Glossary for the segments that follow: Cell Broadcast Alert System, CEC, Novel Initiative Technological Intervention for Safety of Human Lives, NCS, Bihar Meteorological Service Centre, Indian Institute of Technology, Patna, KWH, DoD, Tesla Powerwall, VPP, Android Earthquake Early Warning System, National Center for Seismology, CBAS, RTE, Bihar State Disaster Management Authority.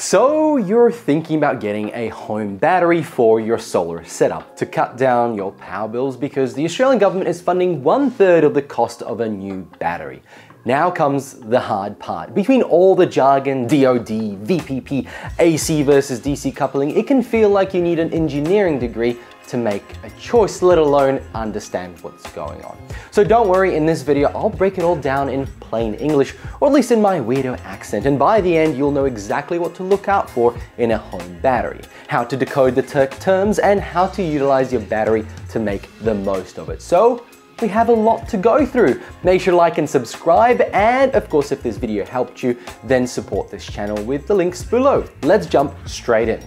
So you're thinking about getting a home battery for your solar setup to cut down your power bills because the Australian government is funding 1/3 of the cost of a new battery. Now comes the hard part. Between all the jargon, DoD, VPP, AC versus DC coupling, it can feel like you need an engineering degree to make a choice, let alone understand what's going on. So don't worry, in this video, I'll break it all down in plain English, or at least in my weirdo accent, and by the end, you'll know exactly what to look out for in a home battery, how to decode the terms, and how to utilize your battery to make the most of it. So we have a lot to go through. Make sure to like and subscribe, and of course, if this video helped you, then support this channel with the links below. Let's jump straight in.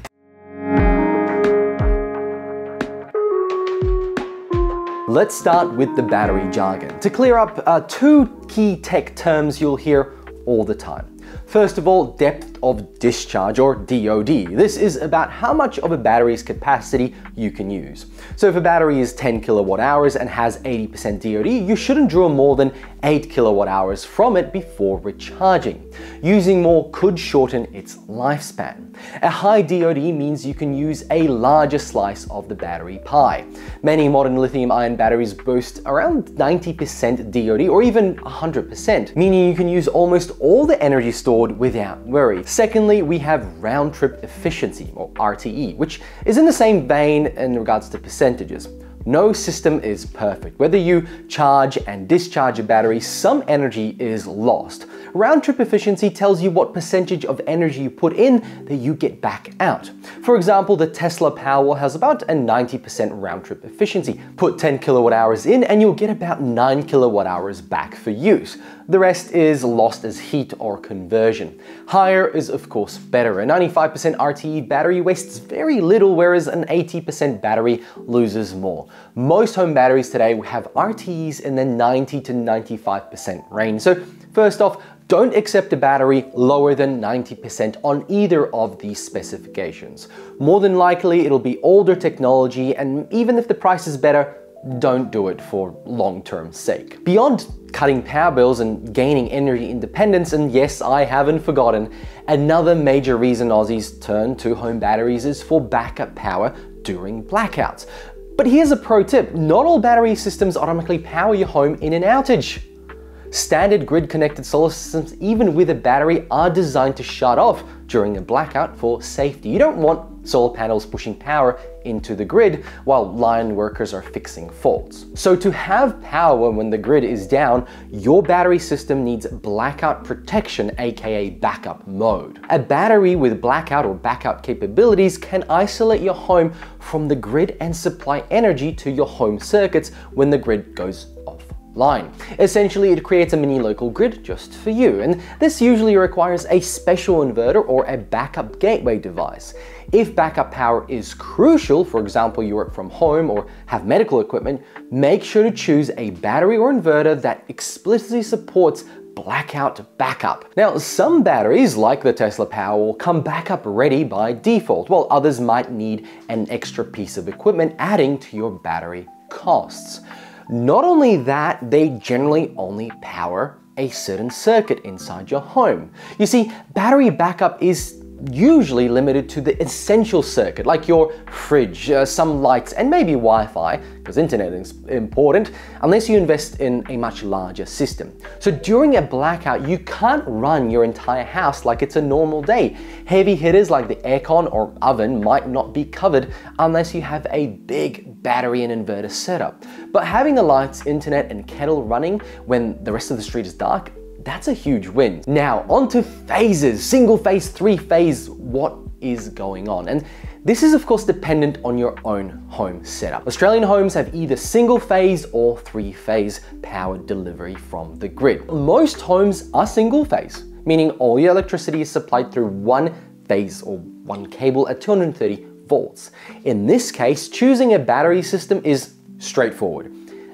Let's start with the battery jargon to clear up two key tech terms you'll hear all the time. First of all, depth of discharge, or DoD. This is about how much of a battery's capacity you can use. So if a battery is 10 kilowatt hours and has 80% DoD, you shouldn't draw more than 8 kilowatt hours from it before recharging. Using more could shorten its lifespan. A high DoD means you can use a larger slice of the battery pie. Many modern lithium-ion batteries boast around 90% DoD or even 100%, meaning you can use almost all the energy stored without worry. Secondly, we have round-trip efficiency, or RTE, which is in the same vein in regards to percentages. No system is perfect. Whether you charge and discharge a battery, some energy is lost. Round-trip efficiency tells you what percentage of energy you put in that you get back out. For example, the Tesla Powerwall has about a 90% round-trip efficiency. Put 10 kilowatt hours in and you'll get about 9 kilowatt hours back for use. The rest is lost as heat or conversion. Higher is of course better. A 95% RTE battery wastes very little, whereas an 80% battery loses more. Most home batteries today have RTEs in the 90 to 95% range. So first off, don't accept a battery lower than 90% on either of these specifications. More than likely, it'll be older technology, and even if the price is better, don't do it for long-term sake. Beyond cutting power bills and gaining energy independence, and yes, I haven't forgotten, another major reason Aussies turn to home batteries is for backup power during blackouts. But here's a pro tip, not all battery systems automatically power your home in an outage. Standard grid-connected solar systems, even with a battery, are designed to shut off during a blackout for safety. You don't want solar panels pushing power into the grid while line workers are fixing faults. So to have power when the grid is down, your battery system needs blackout protection, aka backup mode. A battery with blackout or backup capabilities can isolate your home from the grid and supply energy to your home circuits when the grid goes offline. Essentially, it creates a mini local grid just for you, and this usually requires a special inverter or a backup gateway device. If backup power is crucial, for example, you work from home or have medical equipment, make sure to choose a battery or inverter that explicitly supports blackout backup. Now, some batteries, like the Tesla Powerwall, come backup ready by default, while others might need an extra piece of equipment, adding to your battery costs. Not only that, they generally only power a certain circuit inside your home. You see, battery backup is usually limited to the essential circuit, like your fridge, some lights, and maybe Wi-Fi, because internet is important, unless you invest in a much larger system. So during a blackout, you can't run your entire house like it's a normal day. Heavy hitters like the aircon or oven might not be covered unless you have a big battery and inverter setup. But having the lights, internet, and kettle running when the rest of the street is dark, that's a huge win. Now, onto phases, single phase, three phase, what is going on? And this is of course dependent on your own home setup. Australian homes have either single phase or three phase power delivery from the grid. Most homes are single phase, meaning all your electricity is supplied through one phase or one cable at 230 volts. In this case, choosing a battery system is straightforward.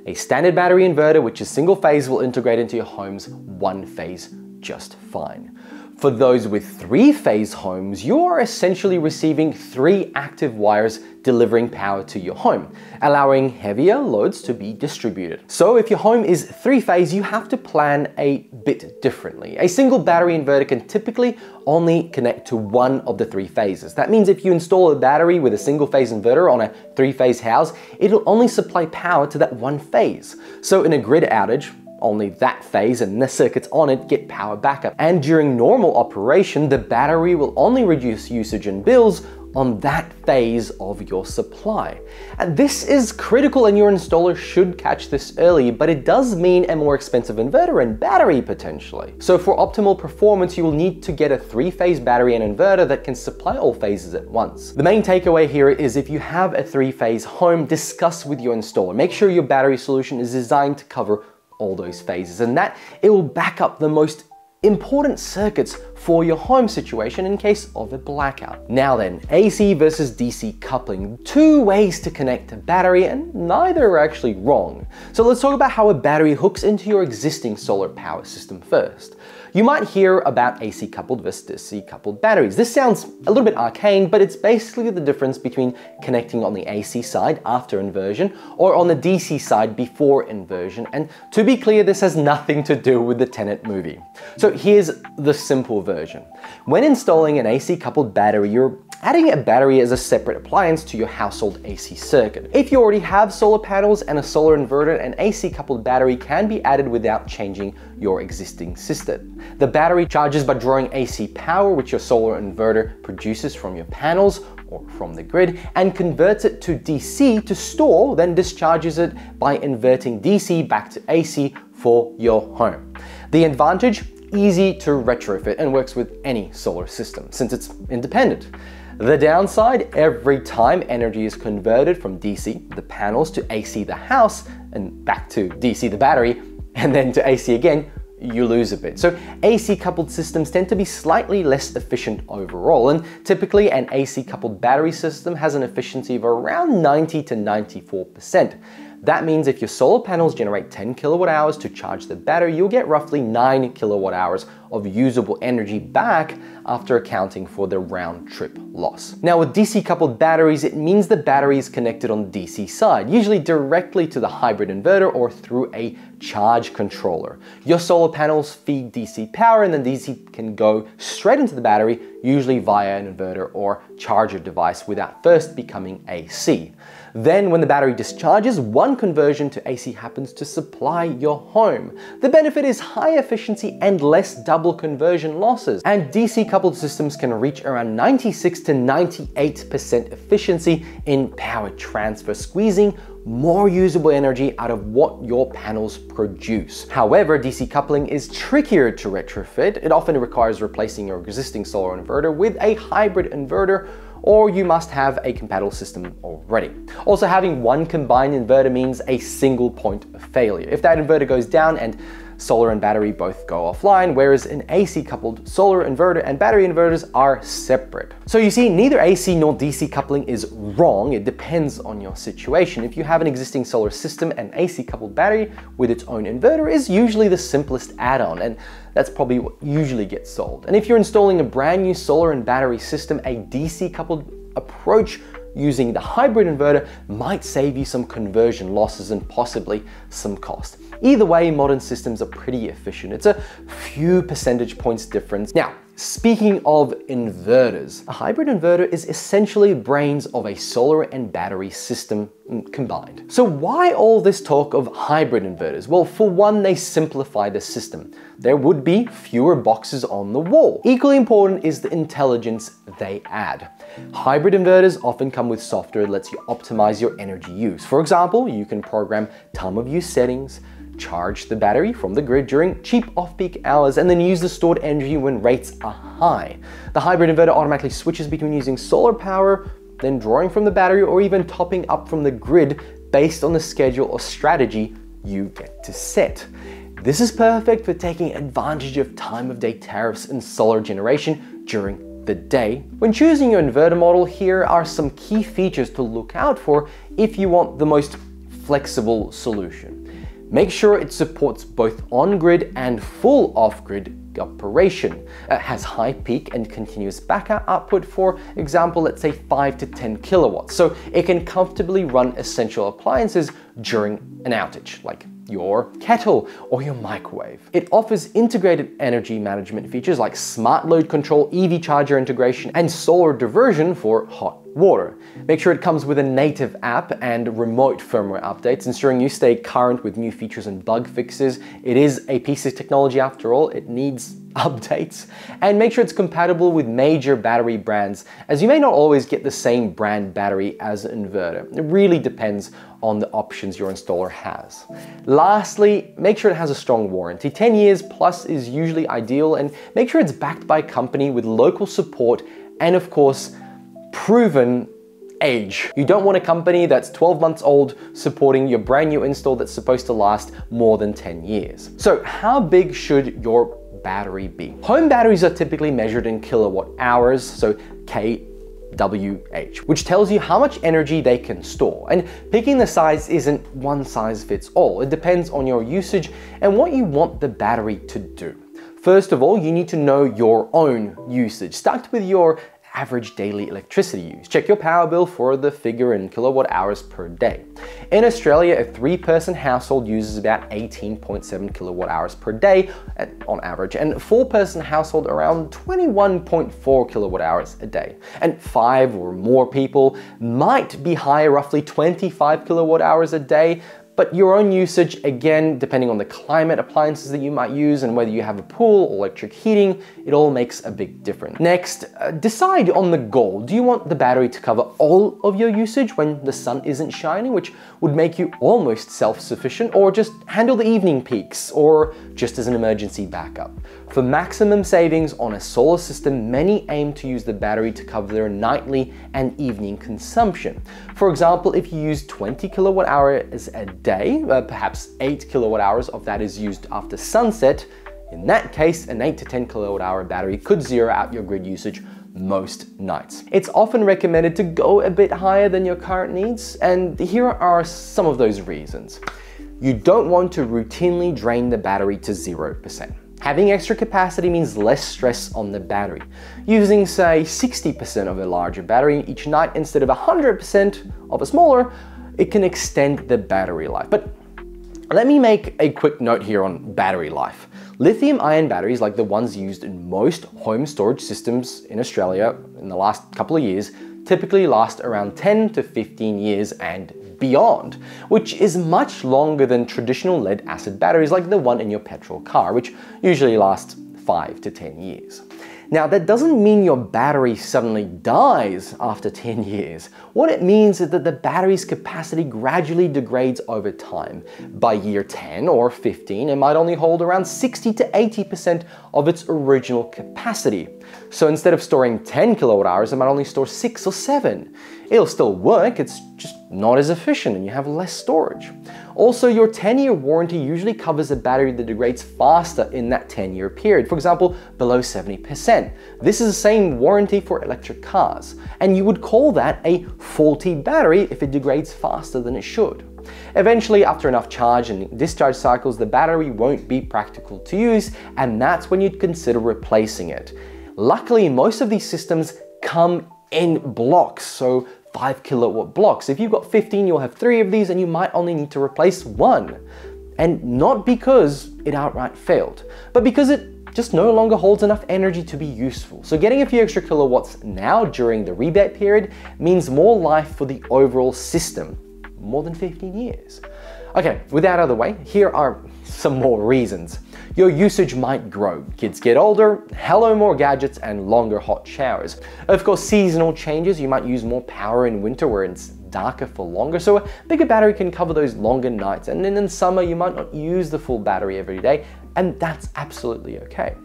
A standard battery inverter, which is single phase, will integrate into your home's one phase just fine. For those with three-phase homes, you are essentially receiving three active wires delivering power to your home, allowing heavier loads to be distributed. So if your home is three-phase, you have to plan a bit differently. A single battery inverter can typically only connect to one of the three phases. That means if you install a battery with a single-phase inverter on a three-phase house, it'll only supply power to that one phase. So in a grid outage, only that phase and the circuits on it get power backup. And during normal operation, the battery will only reduce usage and bills on that phase of your supply. And this is critical, and your installer should catch this early, but it does mean a more expensive inverter and battery potentially. So for optimal performance, you will need to get a three-phase battery and inverter that can supply all phases at once. The main takeaway here is if you have a three-phase home, discuss with your installer. Make sure your battery solution is designed to cover all those phases, and that it will back up the most important circuits for your home situation in case of a blackout. Now then, AC versus DC coupling. Two ways to connect a battery, and neither are actually wrong. So let's talk about how a battery hooks into your existing solar power system first. You might hear about AC coupled versus DC coupled batteries. This sounds a little bit arcane, but it's basically the difference between connecting on the AC side after inversion or on the DC side before inversion. And to be clear, this has nothing to do with the Tenet movie. So here's the simple version. When installing an AC coupled battery, you're adding a battery as a separate appliance to your household AC circuit. If you already have solar panels and a solar inverter, an AC coupled battery can be added without changing your existing system. The battery charges by drawing AC power, which your solar inverter produces from your panels or from the grid, and converts it to DC to store, then discharges it by inverting DC back to AC for your home. The advantage? Easy to retrofit and works with any solar system since it's independent. The downside, every time energy is converted from DC, the panels, to AC, the house, and back to DC, the battery, and then to AC again, you lose a bit. So AC coupled systems tend to be slightly less efficient overall, and typically an AC coupled battery system has an efficiency of around 90 to 94%. That means if your solar panels generate 10 kilowatt hours to charge the battery, you'll get roughly 9 kilowatt hours of usable energy back after accounting for the round trip loss. Now with DC coupled batteries, it means the battery is connected on the DC side, usually directly to the hybrid inverter or through a charge controller. Your solar panels feed DC power, and then DC can go straight into the battery, usually via an inverter or charger device, without first becoming AC. Then when the battery discharges, one conversion to AC happens to supply your home. The benefit is high efficiency and less double conversion losses. And DC coupled systems can reach around 96 to 98% efficiency in power transfer, squeezing more usable energy out of what your panels produce. However, DC coupling is trickier to retrofit. It often requires replacing your existing solar inverter with a hybrid inverter, or you must have a compatible system already. Also, having one combined inverter means a single point of failure. If that inverter goes down, and solar and battery both go offline, whereas an AC coupled solar inverter and battery inverters are separate. So you see, neither AC nor DC coupling is wrong. It depends on your situation. If you have an existing solar system, an AC coupled battery with its own inverter is usually the simplest add-on, and that's probably what usually gets sold. And if you're installing a brand new solar and battery system, a DC coupled approach using the hybrid inverter might save you some conversion losses and possibly some cost. Either way, modern systems are pretty efficient. It's a few percentage points difference. Now, speaking of inverters, a hybrid inverter is essentially brains of a solar and battery system combined. So why all this talk of hybrid inverters? Well, for one, they simplify the system. There would be fewer boxes on the wall. Equally important is the intelligence they add. Hybrid inverters often come with software that lets you optimize your energy use. For example, you can program time of use settings, charge the battery from the grid during cheap off-peak hours, and then use the stored energy when rates are high. The hybrid inverter automatically switches between using solar power, then drawing from the battery, or even topping up from the grid based on the schedule or strategy you get to set. This is perfect for taking advantage of time of day tariffs and solar generation during the day. When choosing your inverter model, here are some key features to look out for if you want the most flexible solution. Make sure it supports both on-grid and full off-grid operation. It has high peak and continuous backup output, for example, let's say 5 to 10 kilowatts, so it can comfortably run essential appliances during an outage, like your kettle or your microwave. It offers integrated energy management features like smart load control, EV charger integration, and solar diversion for hot water. Make sure it comes with a native app and remote firmware updates, ensuring you stay current with new features and bug fixes. It is a piece of technology after all, it needs updates. And make sure it's compatible with major battery brands, as you may not always get the same brand battery as an inverter. It really depends on the options your installer has. Lastly, make sure it has a strong warranty. 10 years plus is usually ideal, and make sure it's backed by a company with local support and, of course, proven age. You don't want a company that's 12 months old supporting your brand new install that's supposed to last more than 10 years. So how big should your battery be? Home batteries are typically measured in kilowatt hours, so KWH, which tells you how much energy they can store. And picking the size isn't one size fits all. It depends on your usage and what you want the battery to do. First of all, you need to know your own usage. Start with your average daily electricity use. Check your power bill for the figure in kilowatt hours per day. In Australia, a three-person household uses about 18.7 kilowatt hours per day on average, and a four-person household around 21.4 kilowatt hours a day. And five or more people might be higher, roughly 25 kilowatt hours a day, but your own usage, again, depending on the climate, appliances that you might use, and whether you have a pool or electric heating, it all makes a big difference. Next, decide on the goal. Do you want the battery to cover all of your usage when the sun isn't shining, which would make you almost self-sufficient, or just handle the evening peaks, or just as an emergency backup? For maximum savings on a solar system, many aim to use the battery to cover their nightly and evening consumption. For example, if you use 20 kilowatt hours a day, perhaps 8 kilowatt hours of that is used after sunset. In that case, an 8 to 10 kilowatt hour battery could zero out your grid usage most nights. It's often recommended to go a bit higher than your current needs, and here are some of those reasons. You don't want to routinely drain the battery to 0%. Having extra capacity means less stress on the battery. Using, say, 60% of a larger battery each night instead of 100% of a smaller, it can extend the battery life. But let me make a quick note here on battery life. Lithium-ion batteries, like the ones used in most home storage systems in Australia in the last couple of years, typically last around 10 to 15 years and beyond, which is much longer than traditional lead-acid batteries like the one in your petrol car, which usually lasts 5 to 10 years. Now, that doesn't mean your battery suddenly dies after 10 years. What it means is that the battery's capacity gradually degrades over time. By year 10 or 15, it might only hold around 60 to 80% of its original capacity. So instead of storing 10 kilowatt hours, it might only store 6 or 7. It'll still work, it's just not as efficient and you have less storage. Also, your 10-year warranty usually covers a battery that degrades faster in that 10-year period, for example, below 70%. This is the same warranty for electric cars, and you would call that a faulty battery if it degrades faster than it should. Eventually, after enough charge and discharge cycles, the battery won't be practical to use, and that's when you'd consider replacing it. Luckily, most of these systems come in blocks, so 5 kilowatt blocks. If you've got 15, you'll have 3 of these and you might only need to replace one. And not because it outright failed, but because it just no longer holds enough energy to be useful. So getting a few extra kilowatts now during the rebate period means more life for the overall system, more than 15 years. Okay, with that out of the way, here are some more reasons. Your usage might grow. Kids get older, hello more gadgets and longer hot showers. Of course, seasonal changes, you might use more power in winter where it's darker for longer, so a bigger battery can cover those longer nights. And then in summer, you might not use the full battery every day, and that's absolutely okay.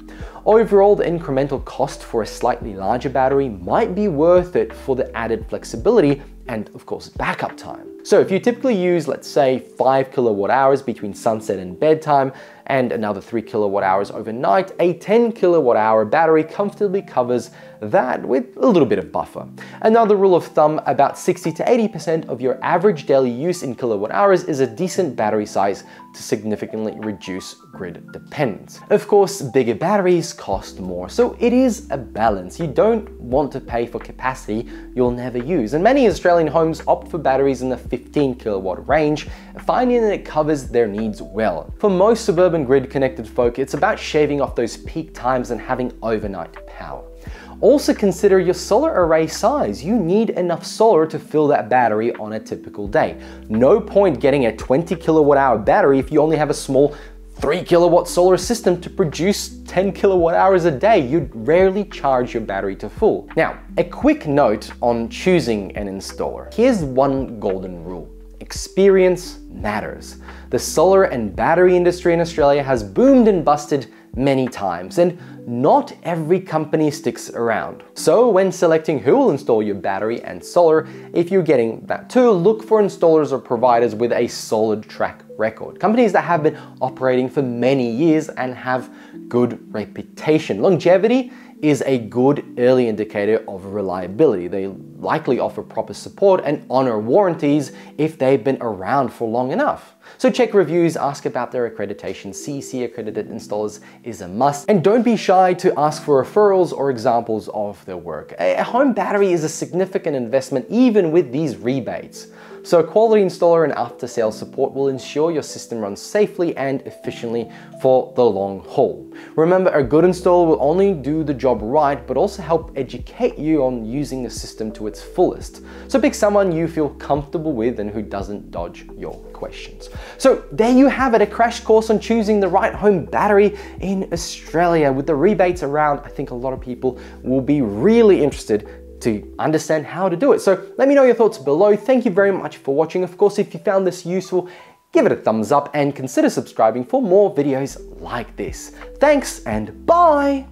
Overall, the incremental cost for a slightly larger battery might be worth it for the added flexibility and, of course, backup time. So if you typically use, let's say, 5 kilowatt hours between sunset and bedtime, and another 3 kWh overnight, a 10 kWh battery comfortably covers that with a little bit of buffer. Another rule of thumb, about 60 to 80% of your average daily use in kWh is a decent battery size to significantly reduce grid dependence. Of course, bigger batteries cost more, so it is a balance. You don't want to pay for capacity you'll never use, and many Australian homes opt for batteries in the 15 kW range, finding that it covers their needs well. For most suburban grid connected folk, it's about shaving off those peak times and having overnight power. Also consider your solar array size. You need enough solar to fill that battery on a typical day. No point getting a 20 kWh battery if you only have a small 3 kW solar system to produce 10 kWh a day. You'd rarely charge your battery to full. Now, a quick note on choosing an installer. Here's one golden rule. Experience matters. The solar and battery industry in Australia has boomed and busted many times, and not every company sticks around. So when selecting who will install your battery and solar, if you're getting that too, look for installers or providers with a solid track record. Companies that have been operating for many years and have good reputation. Longevity is a good early indicator of reliability. They likely offer proper support and honor warranties if they've been around for long enough. So check reviews, ask about their accreditation. CEC accredited installers is a must. And don't be shy to ask for referrals or examples of their work. A home battery is a significant investment even with these rebates. So a quality installer and after-sales support will ensure your system runs safely and efficiently for the long haul. Remember, a good installer will only do the job right, but also help educate you on using the system to its fullest. So pick someone you feel comfortable with and who doesn't dodge your questions. So there you have it, a crash course on choosing the right home battery in Australia. With the rebates around, I think a lot of people will be really interested to understand how to do it. So let me know your thoughts below. Thank you very much for watching. Of course, if you found this useful, give it a thumbs up and consider subscribing for more videos like this. Thanks and bye.